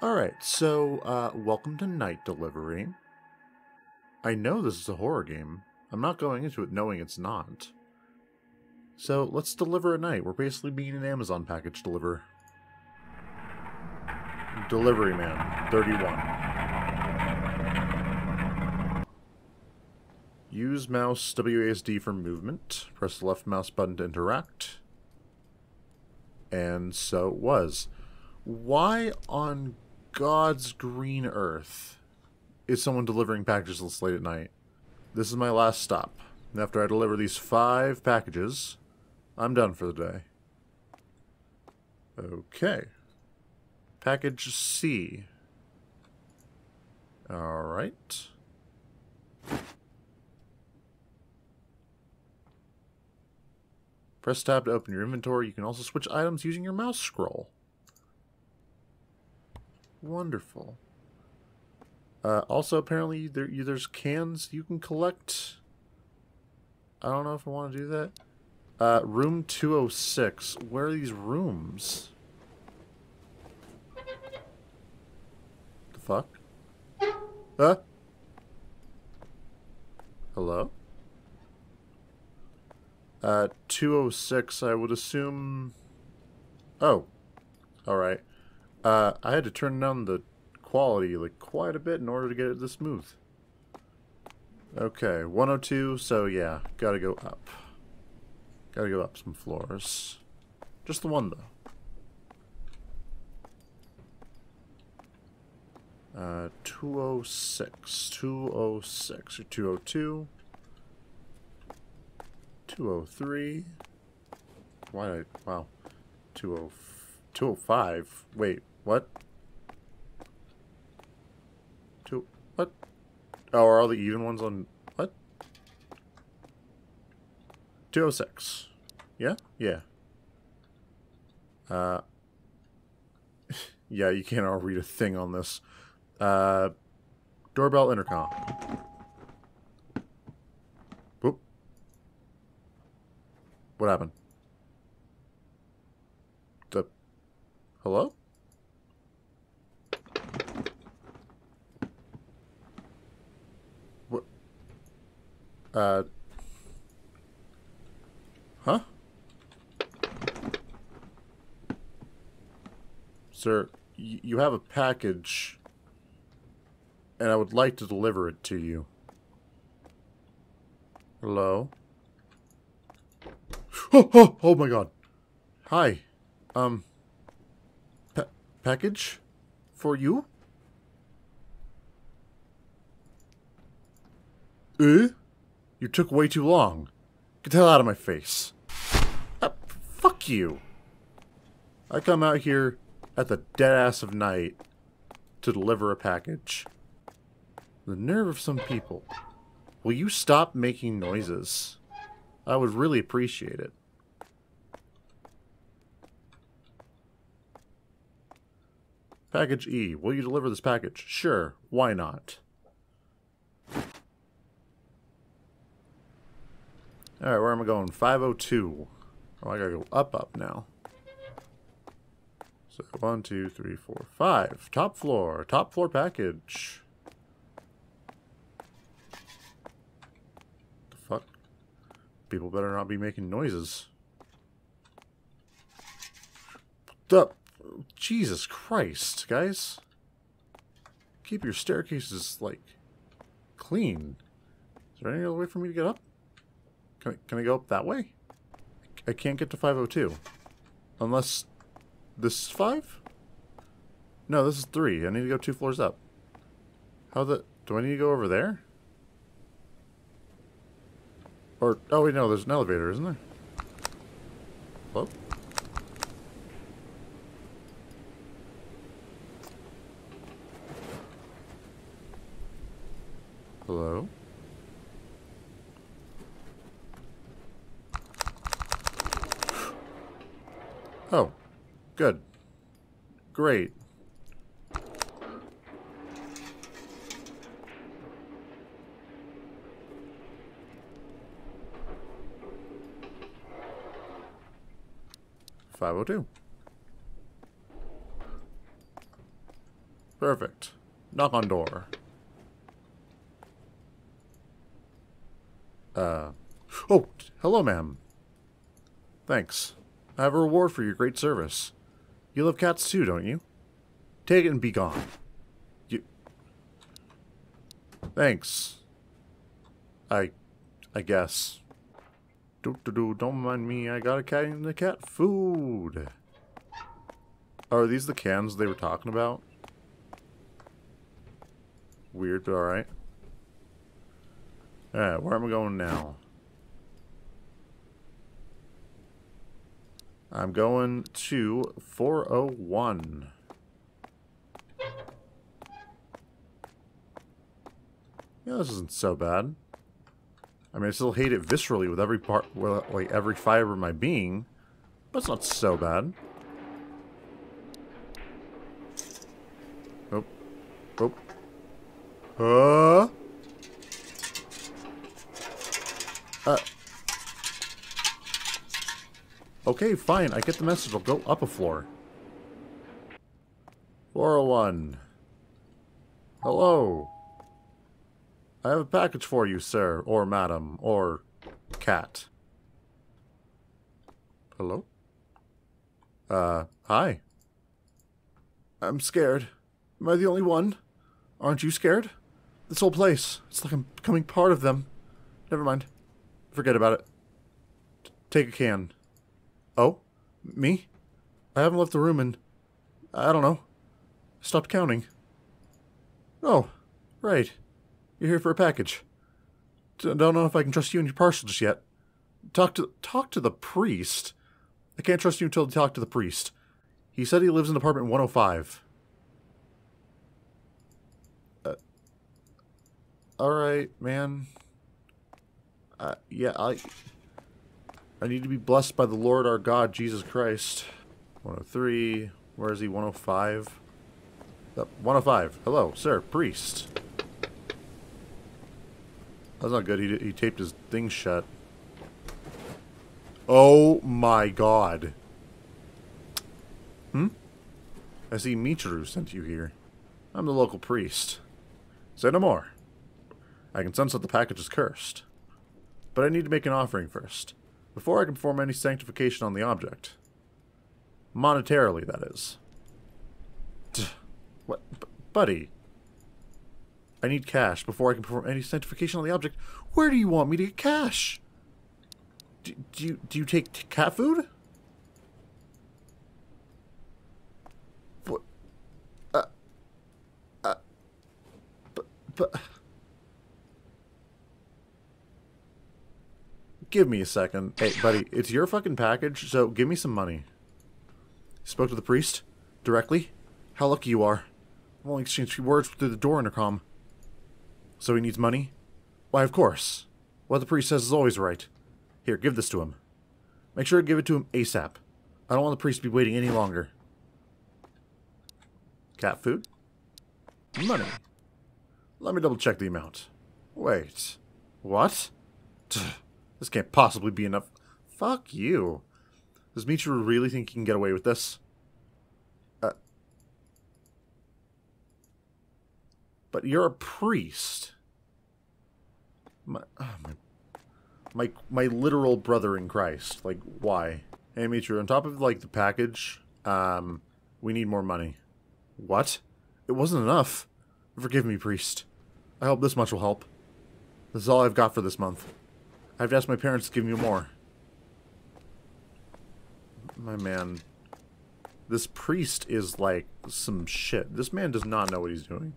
Alright, so, welcome to Night Delivery. I know this is a horror game. I'm not going into it knowing it's not. So, let's deliver at night. We're basically being an Amazon package deliver. Delivery man, 31. Use mouse WASD for movement. Press the left mouse button to interact. And so it was. Why on God's green earth is someone delivering packages this late at night? This is my last stop. After I deliver these 5 packages, I'm done for the day. Okay. Package C. Alright. Press tab to open your inventory. You can also switch items using your mouse scroll. Wonderful. Also, apparently, there's cans you can collect. I don't know if I want to do that. Room 206. Where are these rooms? The fuck? Huh? Hello? 206, I would assume... Oh. Alright. I had to turn down the quality, like, quite a bit in order to get it this smooth. Okay, 102, so yeah, gotta go up. Gotta go up some floors. Just the one, though. 206, 206, or 202. 203. Why did I... Wow. 205. Wait, what? What? Oh, are all the even ones on... What? 206. Yeah? Yeah. Yeah, you can't all read a thing on this. Doorbell intercom. Whoop. What happened? Hello? What? Huh? Sir, you have a package, and I would like to deliver it to you. Hello? Oh my god. Hi. Package for you? You took way too long. Get the hell out of my face. Fuck you. I come out here at the dead ass of night to deliver a package. The nerve of some people. Will you stop making noises? I would really appreciate it. Package E. Will you deliver this package? Sure. Why not? Alright, where am I going? 502. Oh, I gotta go up now. So, 1, 2, 3, 4, 5. Top floor. Top floor package. The fuck? People better not be making noises. What the... Jesus Christ, guys. Keep your staircases, like, clean. Is there any other way for me to get up? Can I go up that way? I can't get to 502. Unless... This is 5? No, this is 3. I need to go 2 floors up. How the... Do I need to go over there? Or... Oh, wait, no. There's an elevator, isn't there? Hello? Hello? Oh. Good. Great. Perfect. Knock on door. Oh, hello, ma'am. Thanks. I have a reward for your great service. You love cats too, don't you? Take it and be gone. You... Thanks. I guess. Don't mind me, I got a cat in the cat food. Are these the cans they were talking about? Weird, but alright. Alright, where am I going now? I'm going to 401. Yeah, this isn't so bad. I mean, I still hate it viscerally with every part, like every fiber of my being, but it's not so bad. Oh, oh, Okay, fine. I get the message. I'll go up a floor. 401. Hello. I have a package for you, sir, or madam, or cat. Hello? Hi. I'm scared. Am I the only one? Aren't you scared? This whole place. It's like I'm becoming part of them. Never mind. Forget about it. Take a can. Oh? Me? I haven't left the room in... I don't know. Stopped counting. Oh, right. You're here for a package. Don't know if I can trust you and your parcel just yet. Talk to the priest? I can't trust you until you talk to the priest. He said he lives in apartment 105. Alright, man. Yeah, I need to be blessed by the Lord our God, Jesus Christ. 103. Where is he? 105. 105. Hello, sir. Priest. That's not good. He taped his thing shut. Oh my god. Hmm? I see Michiru sent you here. I'm the local priest. Say no more. I can sense that the package is cursed. But I need to make an offering first. Before I can perform any sanctification on the object. Monetarily, that is. What? Buddy. I need cash before I can perform any sanctification on the object. Where do you want me to get cash? Do you take cat food? What? But... Give me a second. Hey, buddy, it's your fucking package, so give me some money. Spoke to the priest? Directly? How lucky you are. I've only exchanged few words through the door intercom. So he needs money? Why, of course. What the priest says is always right. Here, give this to him. Make sure to give it to him ASAP. I don't want the priest to be waiting any longer. Cat food? Money. Let me double check the amount. Wait. What? This can't possibly be enough. Fuck you. Does Michiru really think he can get away with this? But you're a priest. My literal brother in Christ. Like, why? Hey, Michiru, on top of, like, the package, we need more money. What? It wasn't enough. Forgive me, priest. I hope this much will help. This is all I've got for this month. I have to ask my parents to give me more. My man. This priest is, like, some shit. This man does not know what he's doing.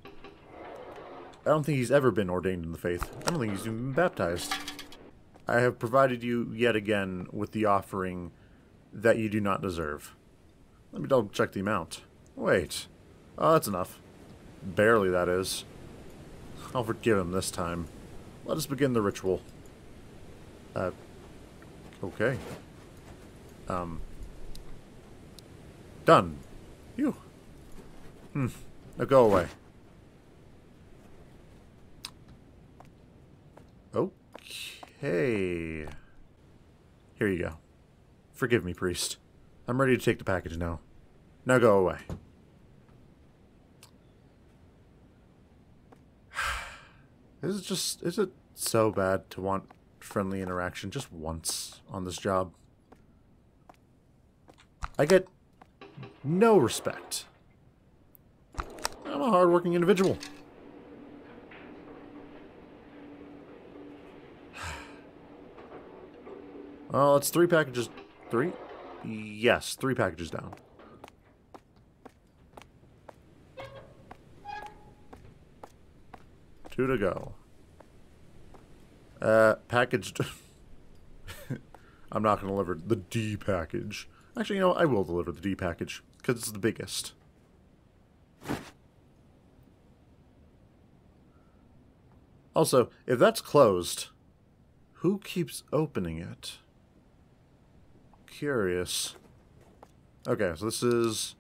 I don't think he's ever been ordained in the faith. I don't think he's even been baptized. I have provided you yet again with the offering that you do not deserve. Let me double check the amount. Wait. Oh, that's enough. Barely, that is. I'll forgive him this time. Let us begin the ritual. Okay. Done. Phew. Now go away. Okay. Here you go. Forgive me, priest. I'm ready to take the package now. Now go away. Is it so bad to want friendly interaction just once on this job? I get no respect. I'm a hardworking individual. Well, it's three packages... Three? Yes, three packages down. Two to go. Packaged... I'm not going to deliver the D package. Actually, you know what? I will deliver the D package, because it's the biggest. Also, if that's closed, who keeps opening it? Curious. Okay, so this is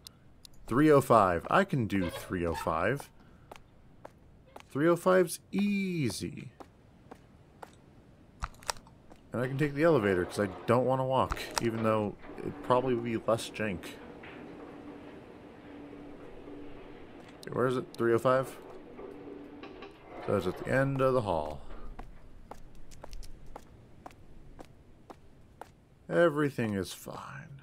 305. I can do 305. 305's easy. And I can take the elevator because I don't want to walk, even though it'd probably be less jank. Okay, where is it? 305? So it's at the end of the hall. Everything is fine.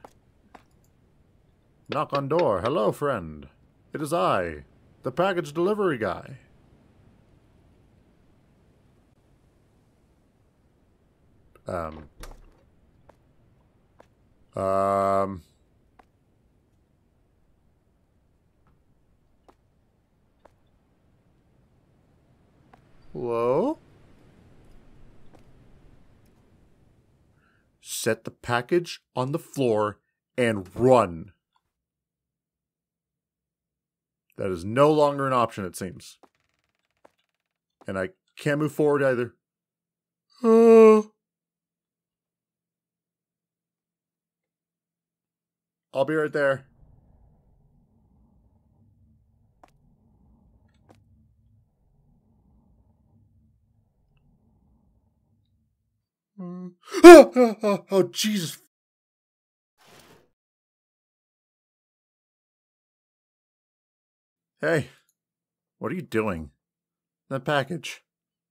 Knock on door. Hello, friend. It is I, the package delivery guy. Hello? Set the package on the floor and run. That is no longer an option, it seems. And I can't move forward either. I'll be right there. Oh, Jesus. Hey, what are you doing? That package.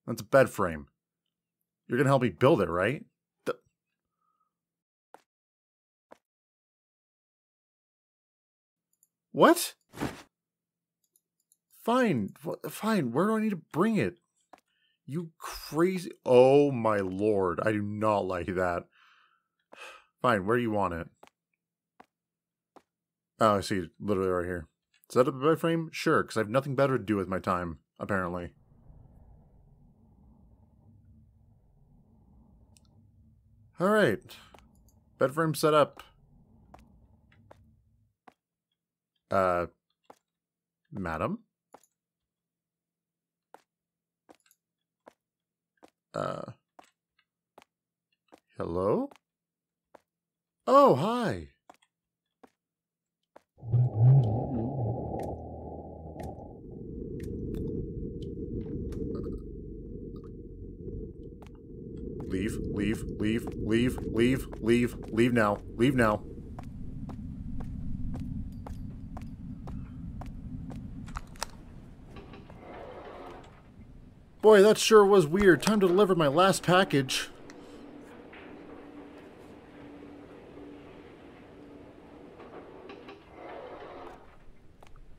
That's a bed frame. You're gonna help me build it, right? What? Fine. Fine. Where do I need to bring it? You crazy... Oh, my lord. I do not like that. Fine. Where do you want it? Oh, I see. Literally right here. Set up a bed frame? Sure, because I have nothing better to do with my time, apparently. Alright. Bed frame set up. Madam? Hello? Oh, hi! Leave, leave, leave, leave, leave, leave, leave now, leave now. Boy, that sure was weird. Time to deliver my last package.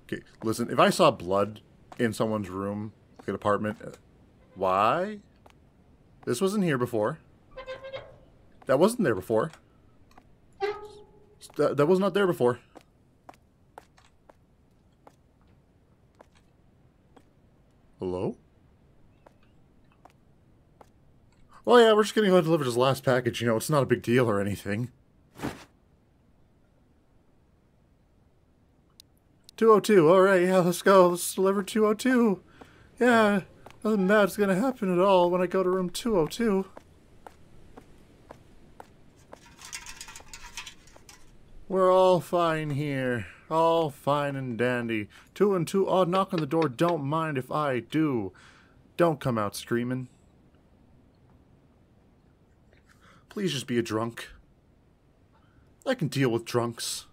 Okay, listen, if I saw blood in someone's room, like an apartment, why? This wasn't here before. That wasn't there before. That was not there before. Hello? Oh yeah, we're just gonna go ahead and deliver this last package, you know, it's not a big deal or anything. 202, alright, yeah, let's go, let's deliver 202. Yeah, nothing bad's gonna happen at all when I go to room 202. We're all fine here, all fine and dandy. 2 and 2, I'll knock on the door, don't mind if I do. Don't come out screaming. Please just be a drunk. I can deal with drunks.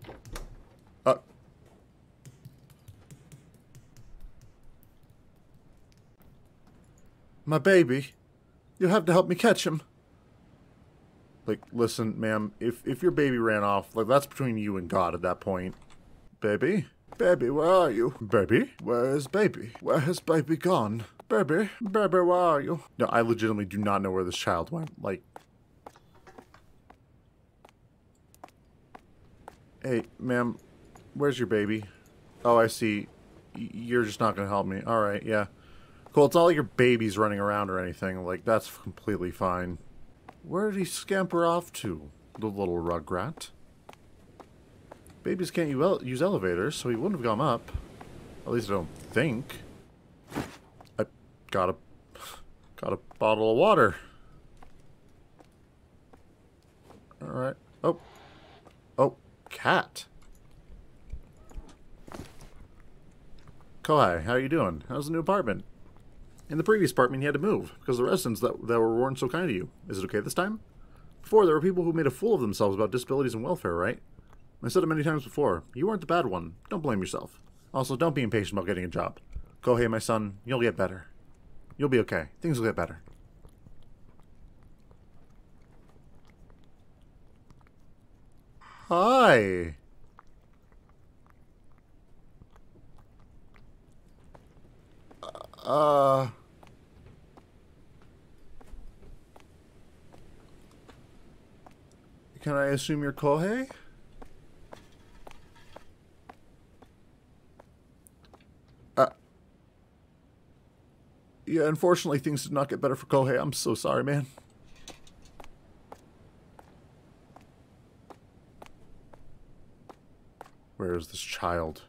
My baby. You have to help me catch him. Like, listen, ma'am, if your baby ran off, like, that's between you and God at that point. Baby? Baby, where are you? Baby? Where is baby? Where has baby gone? Baby? Baby, where are you? No, I legitimately do not know where this child went. Like... Hey, ma'am, where's your baby? Oh, I see. You're just not gonna help me. Alright, yeah. Cool, it's not like your baby's running around or anything. Like, that's completely fine. Where did he scamper off to, the little rugrat? Babies can't use elevators, so he wouldn't have gone up. At least I don't think. I got a bottle of water. Alright. Oh. Oh, cat. Kohei, how you doing? How's the new apartment? In the previous apartment, you had to move, because the residents that were weren't so kind to you. Is it okay this time? Before, there were people who made a fool of themselves about disabilities and welfare, right? I said it many times before. You weren't the bad one. Don't blame yourself. Also, don't be impatient about getting a job. Kohei, my son, you'll get better. You'll be okay. Things will get better. Hi! Can I assume you're Kohei? Yeah, unfortunately things did not get better for Kohei. I'm so sorry, man. Where is this child?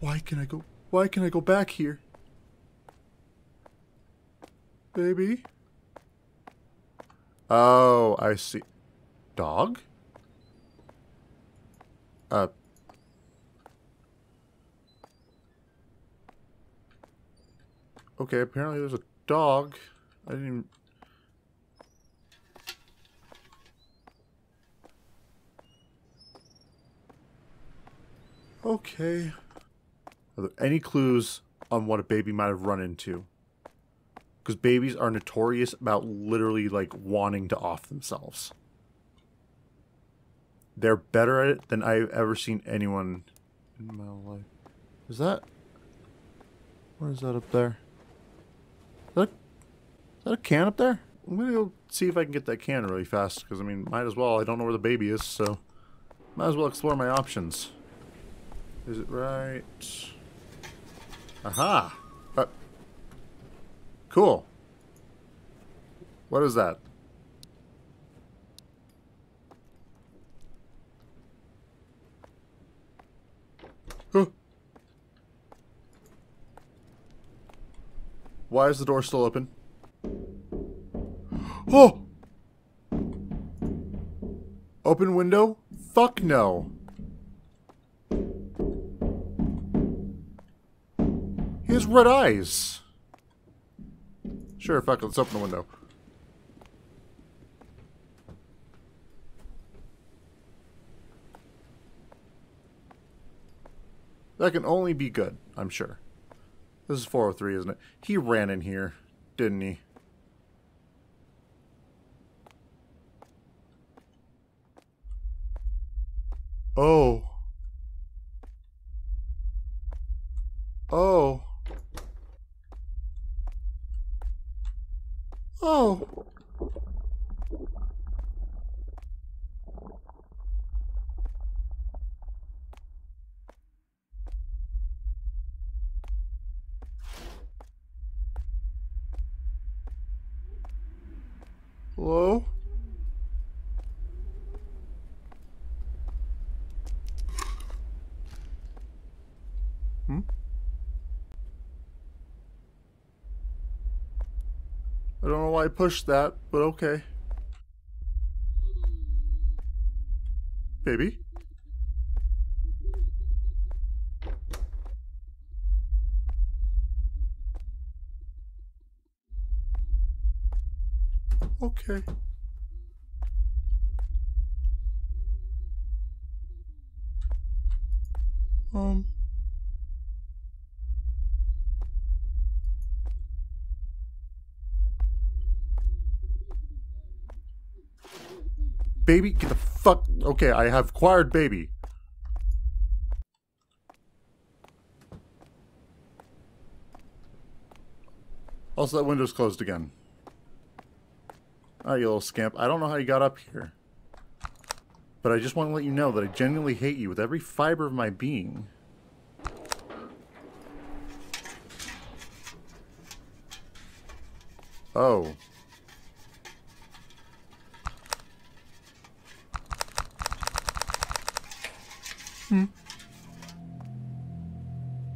Why can I go back here? Baby? Oh, I see. Dog? Okay, apparently there's a dog. I didn't even... Okay. Are there any clues on what a baby might have run into? Because babies are notorious about literally, like, wanting to off themselves. They're better at it than I've ever seen anyone in my life. Is that... What is that up there? Is that a can up there? I'm gonna go see if I can get that can really fast. Because, I mean, might as well. I don't know where the baby is, so... Might as well explore my options. Is it right... Aha! Cool. What is that? Huh. Why is the door still open? Oh! Open window? Fuck no. He has red eyes. Sure, fuck it, let's open the window. That can only be good, I'm sure. This is 403, isn't it? He ran in here, didn't he? Oh. Oh. Oh. Hello? Hmm? I don't know why I pushed that, but okay. Baby? Okay. baby. Get the fuck. Okay, I have acquired baby. Also, that window's closed again. Alright, you little scamp. I don't know how you got up here. But I just want to let you know that I genuinely hate you with every fiber of my being. Oh. Hmm.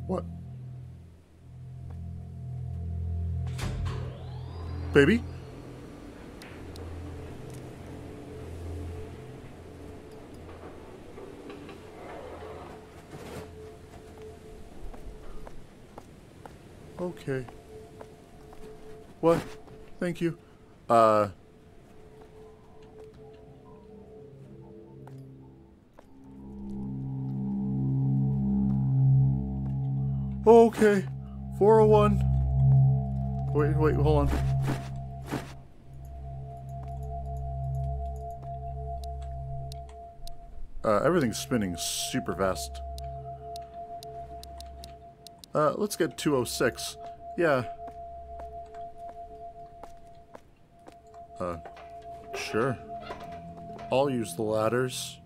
What? Baby? Okay. What? Thank you. Okay. 401. Wait, wait, hold on. Everything's spinning super fast. Let's get 206. Yeah. Sure. I'll use the ladders.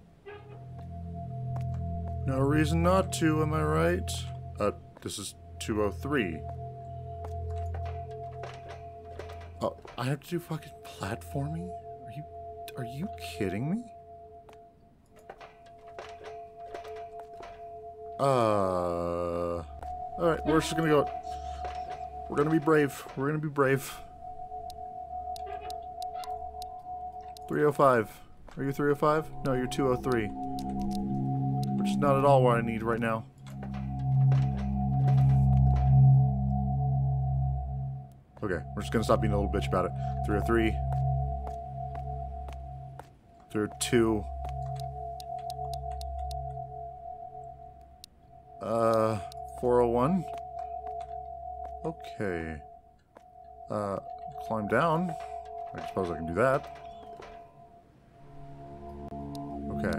No reason not to, am I right? This is 203. Oh, I have to do fucking platforming? Are you kidding me? Alright, we're just gonna go. We're gonna be brave. We're gonna be brave. 305. Are you 305? No, you're 203. Which is not at all what I need right now. Okay, we're just gonna stop being a little bitch about it. 303. 302. Okay. Climb down. I suppose I can do that. Okay.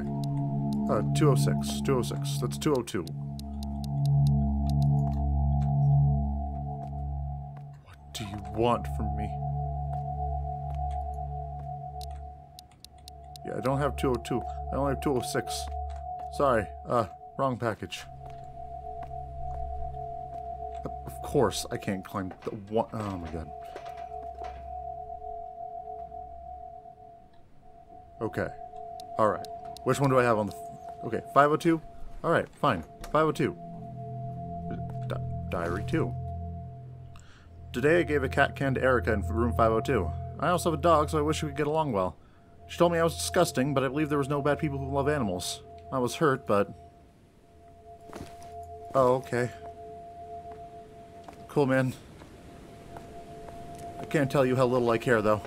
206. 206. That's 202. What do you want from me? Yeah, I don't have 202. I only have 206. Sorry. Wrong package. Of course, I can't climb the one. Oh my god. Okay. Alright. Which one do I have on the. Okay, 502? Alright, fine. 502. Diary 2. Today I gave a cat can to Erica in room 502. I also have a dog, so I wish we could get along well. She told me I was disgusting, but I believe there was no bad people who love animals. I was hurt, but. Oh, okay. Cool, man. I can't tell you how little I care, though.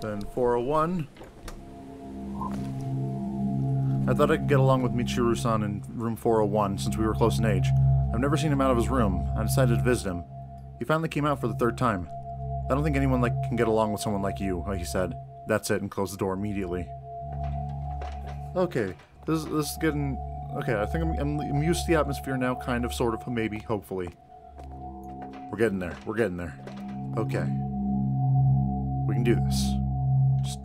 Then 401. I thought I could get along with Michiru-san in room 401, since we were close in age. I've never seen him out of his room. I decided to visit him. He finally came out for the third time. I don't think anyone can get along with someone like you, like he said. That's it, and closed the door immediately. Okay, this is getting... Okay, I think I'm used to the atmosphere now, kind of, sort of, maybe, hopefully. We're getting there. We're getting there. Okay. We can do this. Just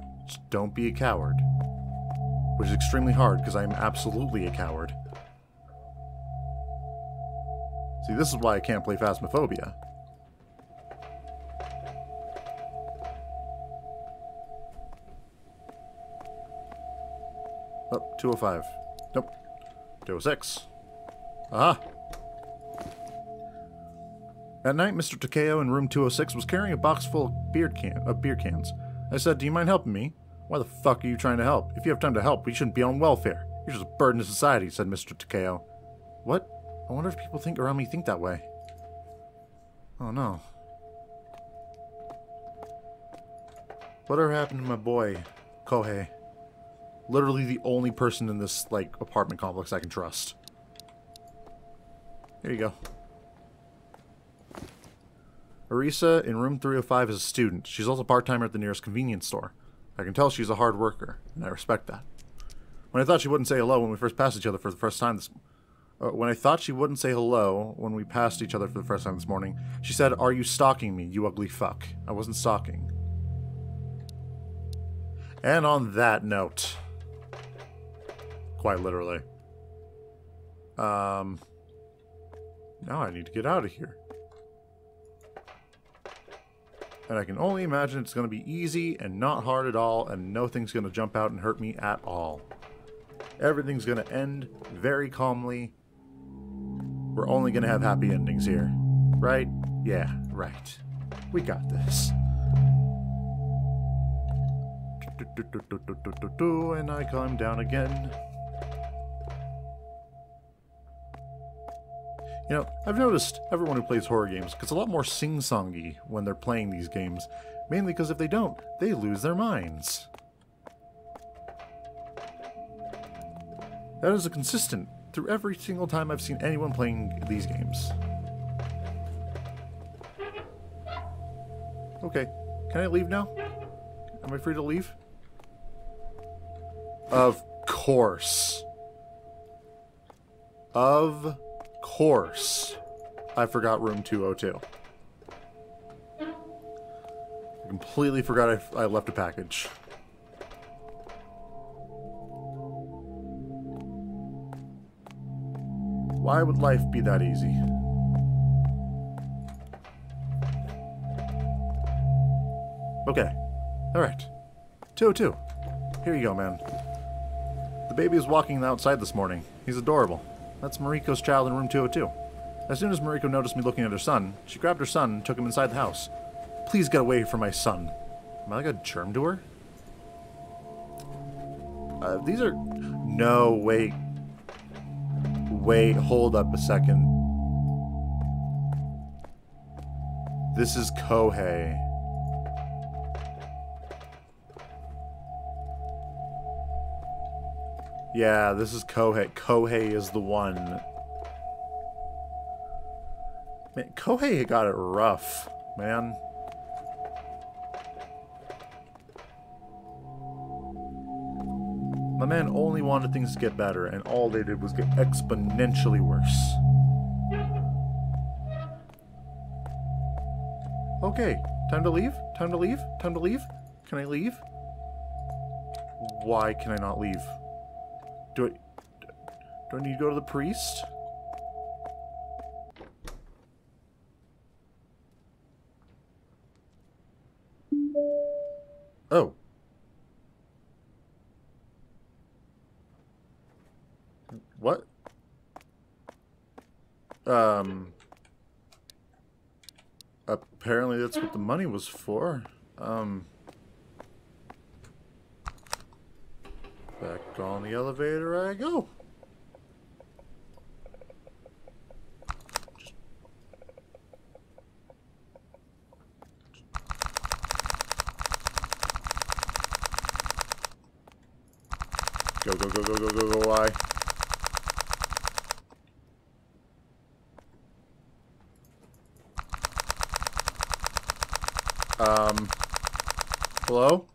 don't be a coward. Which is extremely hard, because I am absolutely a coward. See, this is why I can't play Phasmophobia. Oh, 205. Nope. 206. Aha! At night, Mr. Takeo in room 206 was carrying a box full of beer cans. I said, do you mind helping me? Why the fuck are you trying to help? If you have time to help, we shouldn't be on welfare. You're just a burden to society, said Mr. Takeo. What? I wonder if people think around me think that way. Oh no. Whatever happened to my boy, Kohei? Literally the only person in this, like, apartment complex I can trust. There you go. Arisa in room 305 is a student. She's also a part-timer at the nearest convenience store. I can tell she's a hard worker, and I respect that. When I thought she wouldn't say hello when we first passed each other for the first time this... When I thought she wouldn't say hello when we passed each other for the first time this morning, she said, "Are you stalking me, you ugly fuck?" I wasn't stalking. And on that note... Quite literally. Now I need to get out of here. And I can only imagine it's going to be easy and not hard at all, and nothing's going to jump out and hurt me at all. Everything's going to end very calmly. We're only going to have happy endings here. Right? Yeah, right. We got this. And I climb down again. You know, I've noticed everyone who plays horror games gets a lot more sing-songy when they're playing these games, mainly because if they don't, they lose their minds. That is a consistent through every single time I've seen anyone playing these games. Okay, can I leave now? Am I free to leave? Of course. Of course, I forgot room 202. I completely forgot I left a package. Why would life be that easy? Okay. Alright. 202. Here you go, man. The baby is walking outside this morning. He's adorable. That's Mariko's child in room 202. As soon as Mariko noticed me looking at her son, she grabbed her son and took him inside the house. Please get away from my son. Am I like a germ to her? These are... No, wait. Wait, hold up a second. This is Kohei. Yeah, this is Kohei. Kohei is the one. Man, Kohei got it rough, man. My man only wanted things to get better, and all they did was get exponentially worse. Okay, time to leave? Time to leave? Time to leave? Can I leave? Why can I not leave? Do I need to go to the priest? Oh. What? Apparently that's what the money was for. Back on the elevator I go. Go, go, go, go, go, go, go, why? Hello?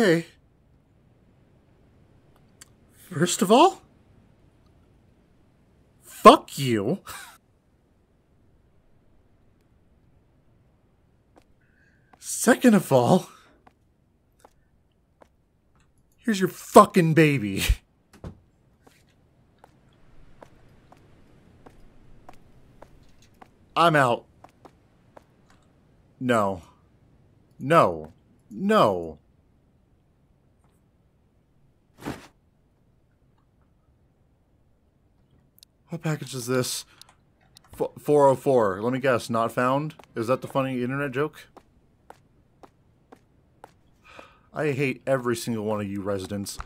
Okay. First of all, fuck you. Second of all, here's your fucking baby. I'm out. No. No. No. What package is this? 404. Let me guess. Not found? Is that the funny internet joke? I hate every single one of you residents.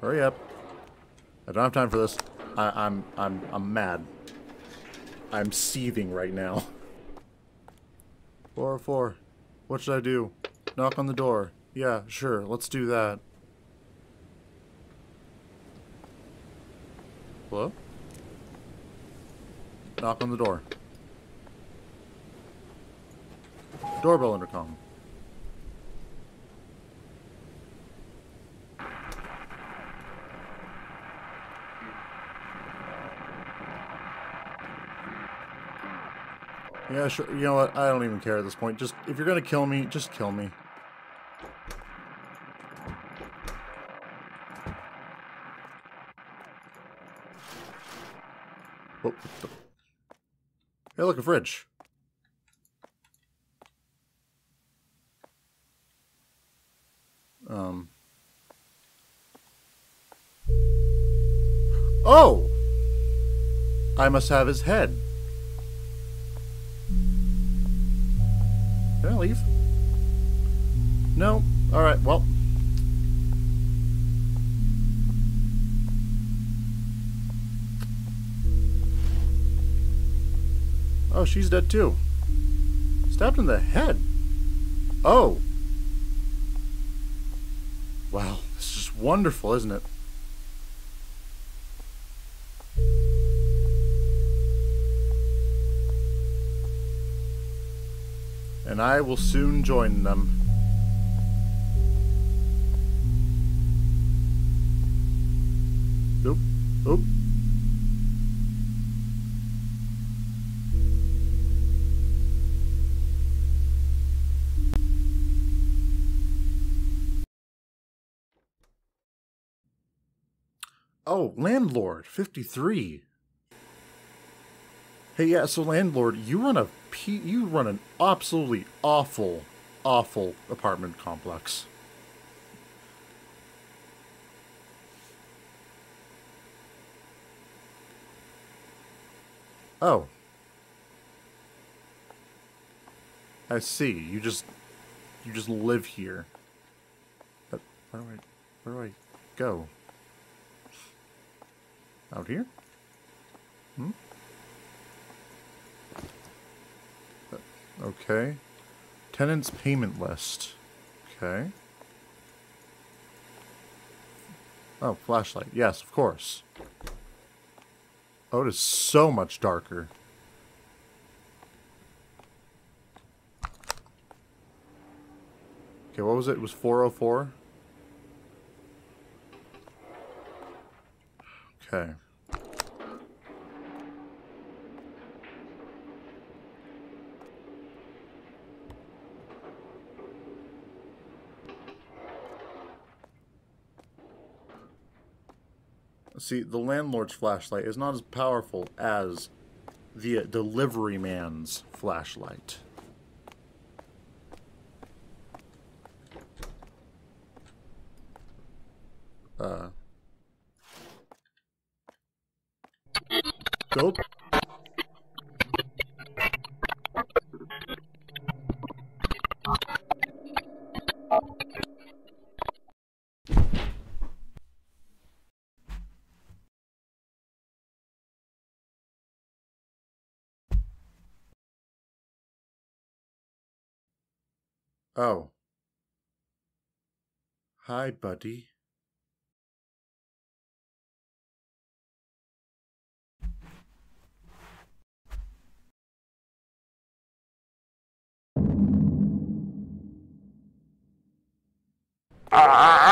Hurry up. I don't have time for this. I'm mad. I'm seething right now. 404. What should I do? Knock on the door. Yeah, sure. Let's do that. Hello? Knock on the door. Doorbell intercom. Yeah, sure. You know what? I don't even care at this point. Just, if you're gonna kill me, just kill me. Oh. Hey, look, a fridge. Oh! I must have his head. Can I leave? No? Alright, well. Oh, she's dead too. Stabbed in the head. Oh. Wow, this is wonderful, isn't it? And I will soon join them. Oop, oop. Oh, landlord, 53. Hey, yeah, so landlord, you run an absolutely awful apartment complex. Oh. I see. You just live here. But where do I go? Out here? Hmm? Okay. Tenants payment list. Okay. Oh, flashlight. Yes, of course. Oh, it is so much darker. Okay, what was it? It was 404? Okay. See, the landlord's flashlight is not as powerful as the delivery man's flashlight. Go. Oh. Hi, buddy. Ah!